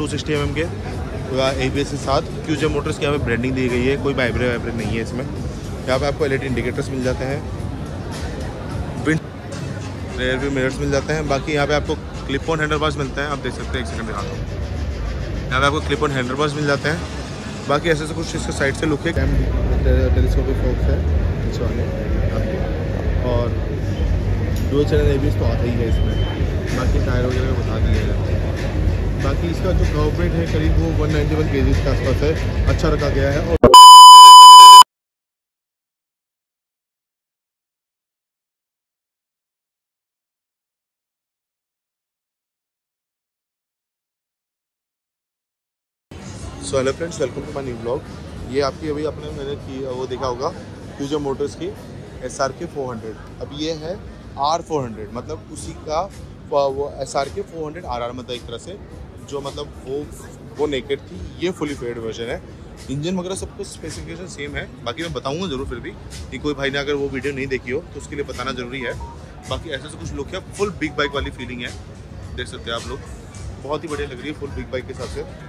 260mm के ABS के साथ QJE मोटर्स की यहाँ पे ब्रांडिंग दी गई है, कोई वाइब्रेट नहीं है इसमें। यहाँ पे आपको LED इंडिकेटर्स मिल जाते हैं, विंड रेयर व्यू मिरर्स मिल जाते हैं। बाकी यहाँ पे आपको क्लिप ऑन हैंडलबार्स मिलते हैं, आप देख सकते हैं, एक सेकंड दिखाता हूँ। यहाँ पे आपको क्लिप ऑन हैंडलबार्स मिल जाते हैं। बाकी ऐसे से कुछ इसके साइड से लुक है, टेलीस्कोपिक फोक्स है इस वाले और डुअल चैनल ABS तो आता ही है इसमें। बाकी टायर वगैरह बता दिया जाता है। बाकी इसका जो कवर वेट है करीब वो 191 kg के आसपास है, अच्छा रखा गया है। और so hello friends, welcome to my new blog. ये आपकी अभी आपने मैंने की वो देखा होगा QJE मोटर्स की SRK 400। अब ये है R400, मतलब उसी का वो SRK 400RR, मतलब एक तरह से जो मतलब वो नेकेड थी, ये फुली फेड वर्जन है। इंजन वगैरह सब कुछ स्पेसिफिकेशन सेम है। बाकी मैं बताऊंगा ज़रूर फिर भी कि कोई भाई ने अगर वो वीडियो नहीं देखी हो तो उसके लिए बताना ज़रूरी है। बाकी ऐसे से कुछ लुक है, फुल बिग बाइक वाली फीलिंग है, देख सकते हैं आप लोग, बहुत ही बढ़िया लग रही है फुल बिग बाइक के हिसाब से।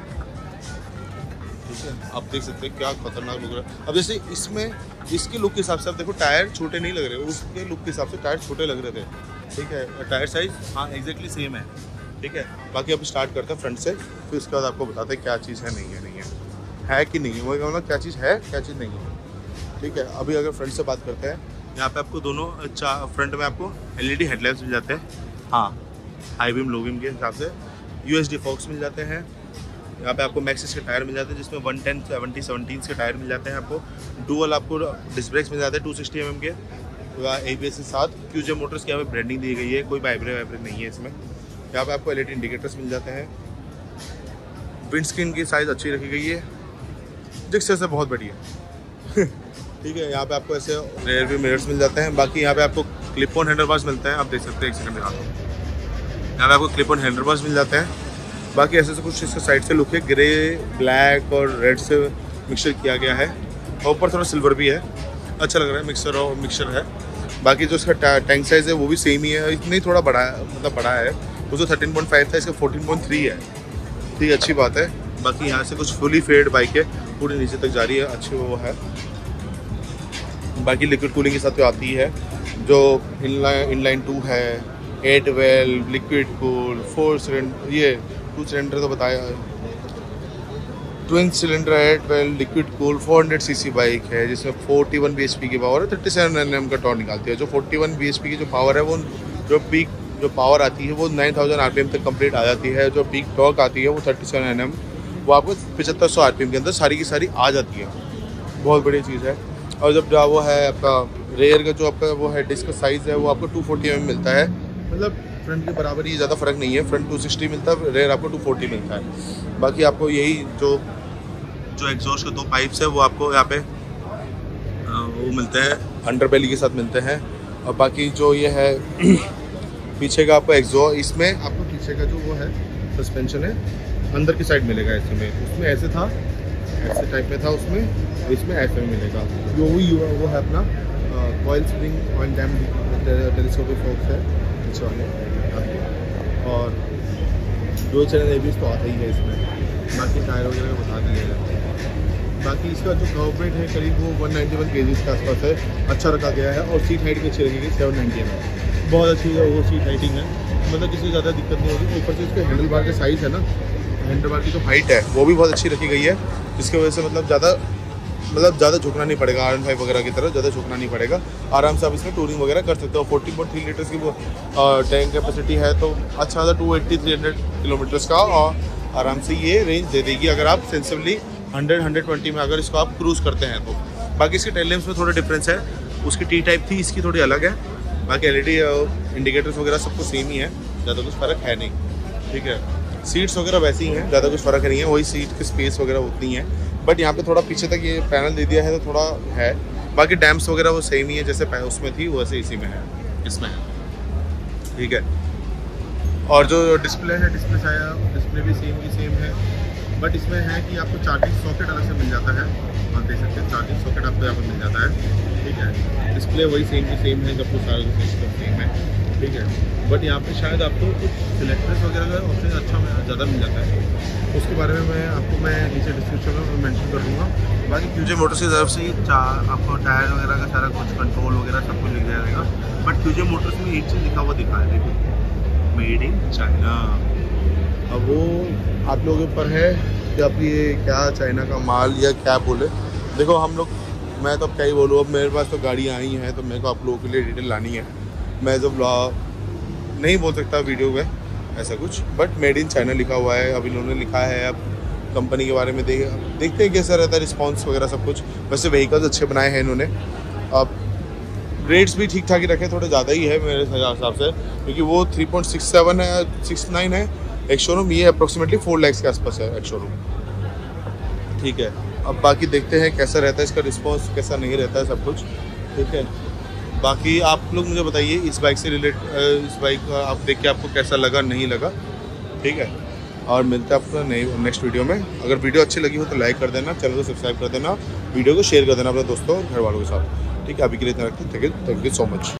आप देख सकते हैं क्या खतरनाक लुक रहा है। अब जैसे इसमें इसके लुक के हिसाब से आप देखो टायर छोटे नहीं लग रहे, उसके लुक के हिसाब से टायर छोटे लग रहे थे, ठीक है। टायर साइज हाँ एग्जैक्टली सेम है, ठीक है। बाकी आप स्टार्ट करते हैं फ्रंट से, फिर उसके बाद आपको बताते हैं क्या चीज़ है, नहीं है, नहीं है, है कि नहीं, वही कहूँगा क्या चीज़ है क्या चीज़ नहीं है, ठीक है। अभी अगर फ्रंट से बात करते हैं, यहाँ पर आपको दोनों फ्रंट में आपको LED हेडलाइट्स मिल जाते हैं, हाँ हाई बीम लो बीम के हिसाब से। USD फॉक्स मिल जाते हैं। यहाँ पे आपको मैक्सिस के टायर मिल जाते हैं, जिसमें 110/70/17 के टायर मिल जाते हैं। आपको डुअल आपको डिस्क ब्रेक्स मिल जाते हैं 260mm के ABS के साथ। QJE मोटर्स की यहाँ पे ब्रांडिंग दी गई है, कोई वाइब्रेट नहीं है इसमें। यहाँ पे आपको LED इंडिकेटर्स मिल जाते हैं। विंड स्क्रीन की साइज़ अच्छी रखी गई है, डिस्क से बहुत बढ़िया ठीक है। यहाँ पर आपको ऐसे रेयर व्यू मिरर्स मिल जाते हैं। बाकी यहाँ पर आपको क्लिप ऑन हैंडलबार्स मिलते हैं, आप देख सकते हैं, एक सेकंड दिखाता हूँ। यहाँ पर आपको क्लिप ऑन हैंडलबार्स मिल जाते हैं। बाकी ऐसे से कुछ इसके साइड से लुक है, ग्रे ब्लैक और रेड से मिक्सचर किया गया है और ऊपर थोड़ा सिल्वर भी है, अच्छा लग रहा है मिक्सचर और मिक्सचर है। बाकी जो इसका टैंक साइज़ है वो भी सेम ही है, इतना ही थोड़ा बड़ा है, मतलब बड़ा है। उसको 13.5 था, इसका 14.3 है, ठीक है, अच्छी बात है। बाकी यहाँ से कुछ फुली फेड बाइक है, पूरी नीचे तक जा रही है, अच्छी वो है। बाकी लिक्विड कूलिंग के साथ तो आती है, जो इनलाइन 2 है, 8 वेल लिक्विड कूल, 4 सिलेंडर, ये 2 सिलेंडर तो बताया, 12 cylinder 8 valve liquid cool 400cc bike है, जिसमें 41 bhp की पावर है, 37 Nm का टॉर्क निकालती है। जो 41 bhp की जो पावर है, वो जो पीक जो पावर आती है वो 9000 rpm तक कंप्लीट आ जाती है। जो पीक टॉर्क आती है वो 37 Nm, वो आपको 7500 rpm के अंदर सारी की सारी आ जाती है, बहुत बड़ी चीज़ है। और जब वो है आपका रेयर का जो आपका वो है डिस्क का साइज़ है, वो आपको 240mm मिलता है, मतलब फ्रंट के बराबर ही, ज़्यादा फ़र्क नहीं है। फ्रंट 260 मिलता है, रेयर आपको 240 मिलता है। बाकी आपको यही जो एग्जॉस्ट के 2 पाइप्स है वो आपको यहाँ पे वो मिलते हैं, अंडरबेली के साथ मिलते हैं। और बाकी जो ये है पीछे का आपको एग्जॉस्ट, इसमें आपको पीछे का जो वो है सस्पेंशन है अंदर की साइड मिलेगा, इसमें उसमें ऐसे था, ऐसे टाइप में था उसमें, इसमें ऐसे मिलेगा। जो वो है अपना coil spring oil damped telescopic forks है इस वाले और डुअल चैनल ABS तो आता ही है इसमें। बाकी टायर वगैरह बता दिया जाता है। बाकी इसका जो कवर वेट है करीब वो 191 kg के आसपास है, अच्छा रखा गया है। और सीट हाइट भी अच्छी रखी गई, 790 है, बहुत अच्छी है वो सीट हाइटिंग है, मतलब किसी ज़्यादा दिक्कत नहीं होगी। ऊपर से इसके हैंडल बार का साइज़ है ना, हैंडल बार की जो हाइट है वो भी बहुत अच्छी रखी गई है, जिसकी वजह से मतलब ज़्यादा झुकना नहीं पड़ेगा, R5 वगैरह की तरह ज़्यादा झुकना नहीं पड़ेगा, आराम से आप इसमें टूरिंग वगैरह कर सकते हो। 40.3 लीटर्स की वो टैंक कैपेसिटी है, तो अच्छा खासा 280-300 किलोमीटर्स का और आराम से ये रेंज दे देगी, अगर आप सेंसिबली 100-120 में अगर इसको आप क्रूज़ करते हैं तो। बाकी इसके टेल लैंप्स में थोड़ा डिफरेंस है, उसकी T टाइप थी, इसकी थोड़ी अलग है। बाकी LED इंडिकेटर्स वगैरह सब कुछ सेम ही है, ज़्यादा कुछ फ़र्क है नहीं, ठीक है। सीट्स वगैरह वैसी ही हैं, ज़्यादा कुछ फ़र्क नहीं है, वही सीट की स्पेस वगैरह उतनी है, बट यहाँ पे थोड़ा पीछे तक ये पैनल दे दिया है तो थोड़ा है। बाकी डैम्प्स वगैरह वो सेम ही है, जैसे उसमें थी वैसे इसी में है, इसमें है, ठीक है। और जो डिस्प्ले है, डिस्प्ले भी सेम की सेम है, बट इसमें है कि आपको चार्जिंग सॉकेट अलग से मिल जाता है, आप देख सकते हैं, चार्जिंग सॉकेट आपको यहाँ पर मिल जाता है, ठीक है। डिस्प्ले वही सेम की सेम है, जब कुछ सारा सेम है। ठीक है, बट यहाँ पे शायद आपको कुछ सिलेक्टर्स वगैरह का ऑप्शन अच्छा ज़्यादा मिल जाता है। उसके बारे में मैं नीचे डिस्क्रिप्शन में मेंशन कर दूँगा। बाकी QJE मोटर्स की तरफ से आपको टायर वगैरह का सारा कुछ कंट्रोल वगैरह सब कुछ लिख जाएगा। बट QJE मोटर्स में एक चीज़ लिखा हुआ दिखा है, देखो मेड इन चाइना। अब वो आप लोगों पर है कि आप ये क्या चाइना का माल या क्या बोले। देखो हम लोग, मैं तो अब क्या ही बोलूँ, अब मेरे पास तो गाड़ियाँ आई हैं तो मेरे को आप लोगों के लिए डिटेल लानी है। मैं जो ब्लॉग नहीं बोल सकता वीडियो में ऐसा कुछ, बट मेड इन चाइना लिखा हुआ है। अब इन्होंने लिखा है, अब कंपनी के बारे में देखते हैं कैसा रहता है रिस्पॉन्स वगैरह सब कुछ। वैसे व्हीकल्स अच्छे बनाए हैं इन्होंने, अब रेट्स भी ठीक ठाक ही रखे, थोड़े ज़्यादा ही है मेरे हिसाब से, क्योंकि वो 3.67 है, 69 है एक शोरूम, ये अप्रोक्सीमेटली 4 लाख के आसपास है एक शोरूम। ठीक है, अब बाकी देखते हैं कैसा रहता है इसका रिस्पांस, कैसा नहीं रहता है सब कुछ। ठीक है, बाकी आप लोग मुझे बताइए इस बाइक से रिलेटेड, इस बाइक आप देख के आपको कैसा लगा, नहीं लगा। ठीक है, और मिलते हैं आपको नई नेक्स्ट वीडियो में। अगर वीडियो अच्छी लगी हो तो लाइक कर देना, चैनल को सब्सक्राइब कर देना, वीडियो को शेयर कर देना अपने दोस्तों और घर वालों के साथ। ठीक है, अभी के लिए इतना रखते हैं। Thank you so much.